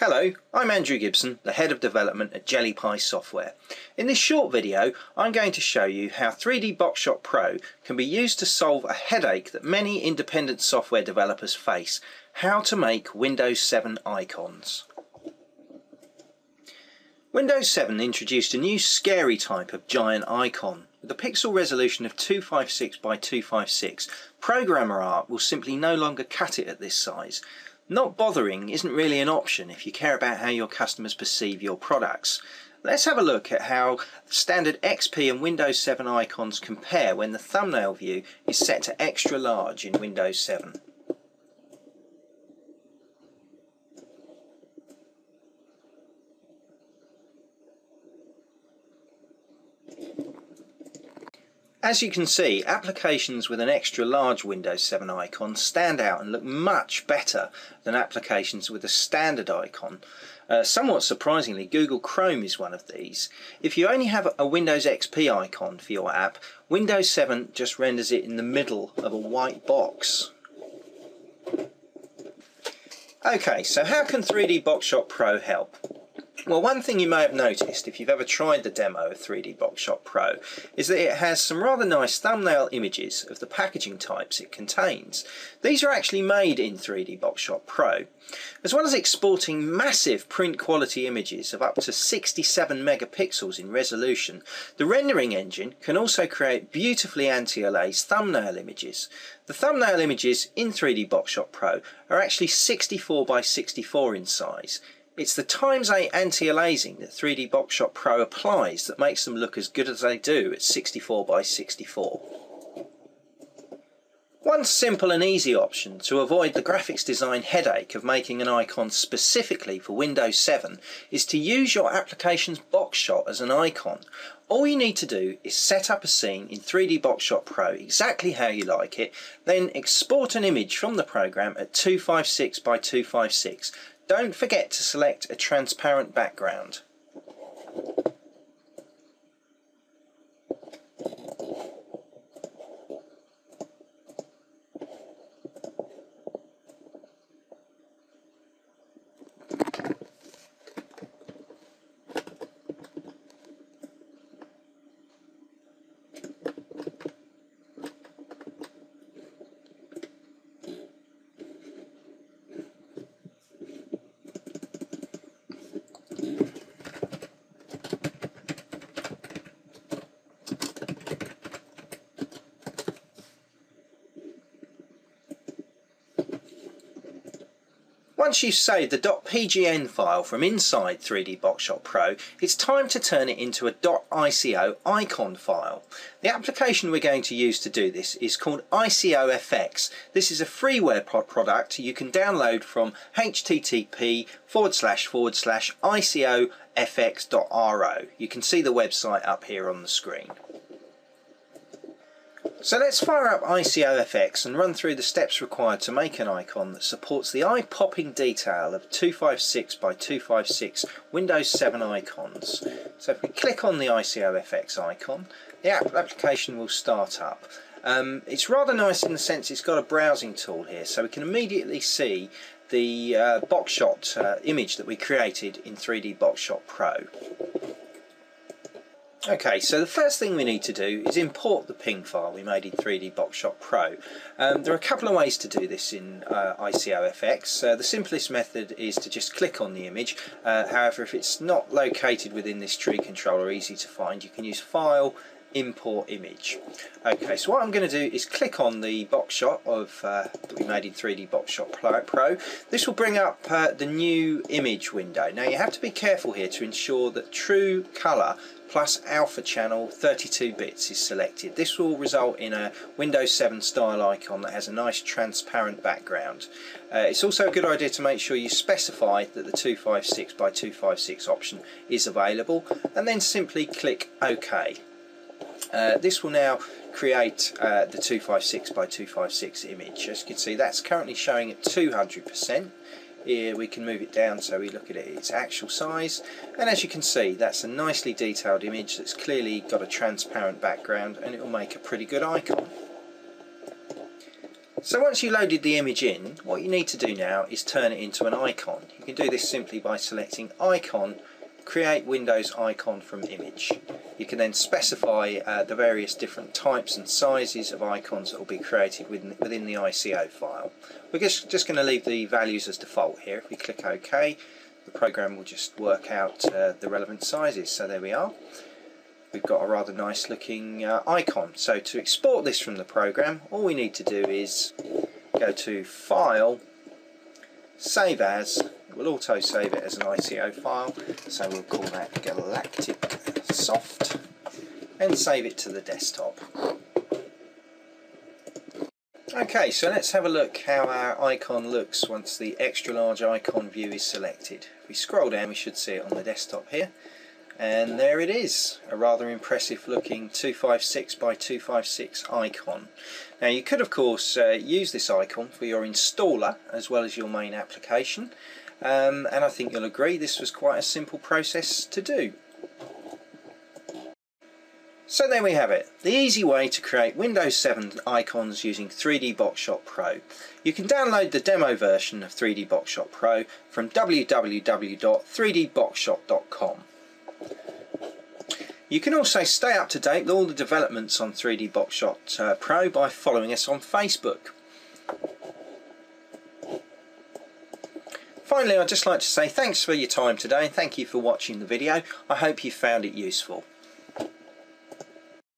Hello, I'm Andrew Gibson, the Head of Development at JellyPie Software. In this short video, I'm going to show you how 3D BoxShot Pro can be used to solve a headache that many independent software developers face, how to make Windows 7 icons. Windows 7 introduced a new scary type of giant icon. With a pixel resolution of 256 by 256, programmer art will simply no longer cut it at this size. Not bothering isn't really an option if you care about how your customers perceive your products. Let's have a look at how standard XP and Windows 7 icons compare when the thumbnail view is set to extra large in Windows 7. As you can see, applications with an extra large Windows 7 icon stand out and look much better than applications with a standard icon. Somewhat surprisingly, Google Chrome is one of these. If you only have a Windows XP icon for your app, Windows 7 just renders it in the middle of a white box. Okay, so how can 3D BoxShot Pro help? Well, one thing you may have noticed if you've ever tried the demo of 3D BoxShot Pro is that it has some rather nice thumbnail images of the packaging types it contains. These are actually made in 3D BoxShot Pro. As well as exporting massive print quality images of up to 67 megapixels in resolution, the rendering engine can also create beautifully anti-aliased thumbnail images. The thumbnail images in 3D BoxShot Pro are actually 64 by 64 in size. It's the x8 anti-aliasing that 3D BoxShot Pro applies that makes them look as good as they do at 64 by 64. One simple and easy option to avoid the graphics design headache of making an icon specifically for Windows 7 is to use your application's BoxShot as an icon. All you need to do is set up a scene in 3D BoxShot Pro exactly how you like it, then export an image from the program at 256 by 256. Don't forget to select a transparent background. Once you've saved the .pgn file from inside 3D BoxShot Pro, it's time to turn it into a .ico icon file. The application we're going to use to do this is called ICOFX. This is a freeware product you can download from http://icofx.ro. You can see the website up here on the screen. So let's fire up ICOFX and run through the steps required to make an icon that supports the eye-popping detail of 256 by 256 Windows 7 icons. So if we click on the ICOFX icon, the application will start up. It's rather nice in the sense it's got a browsing tool here, so we can immediately see the BoxShot image that we created in 3D BoxShot Pro. Okay, so the first thing we need to do is import the ping file we made in 3D BoxShot Pro. There are a couple of ways to do this in ICOFX. The simplest method is to just click on the image. However, if it's not located within this tree controller, easy to find, you can use File, Import Image. Okay, so what I'm going to do is click on the BoxShot that we made in 3D BoxShot Pro. This will bring up the new image window. Now you have to be careful here to ensure that true colour plus alpha channel 32 bits is selected. This will result in a Windows 7 style icon that has a nice transparent background. It's also a good idea to make sure you specify that the 256 by 256 option is available and then simply click OK. This will now create the 256 by 256 image. As you can see, that's currently showing at 200%. Here we can move it down so we look at its actual size, and as you can see, that's a nicely detailed image that's clearly got a transparent background, and it will make a pretty good icon. So once you loaded the image in, what you need to do now is turn it into an icon. You can do this simply by selecting Icon, Create Windows Icon from Image. You can then specify the various different types and sizes of icons that will be created within the ICO file. We're just going to leave the values as default here. If we click OK, the program will just work out the relevant sizes. So there we are. We've got a rather nice looking icon. So to export this from the program, all we need to do is go to File, Save As. It will auto save it as an ICO file, so we'll call that Galactic Soft and save it to the desktop. Okay, so let's have a look how our icon looks once the extra large icon view is selected. If we scroll down, we should see it on the desktop here. And there it is, a rather impressive looking 256 by 256 icon. Now you could of course use this icon for your installer as well as your main application, and I think you'll agree this was quite a simple process to do. So there we have it, the easy way to create Windows 7 icons using 3D BoxShot Pro. You can download the demo version of 3D BoxShot Pro from www.3dboxshot.com. You can also stay up to date with all the developments on 3D BoxShot Pro by following us on Facebook. Finally, I'd just like to say thanks for your time today and thank you for watching the video. I hope you found it useful.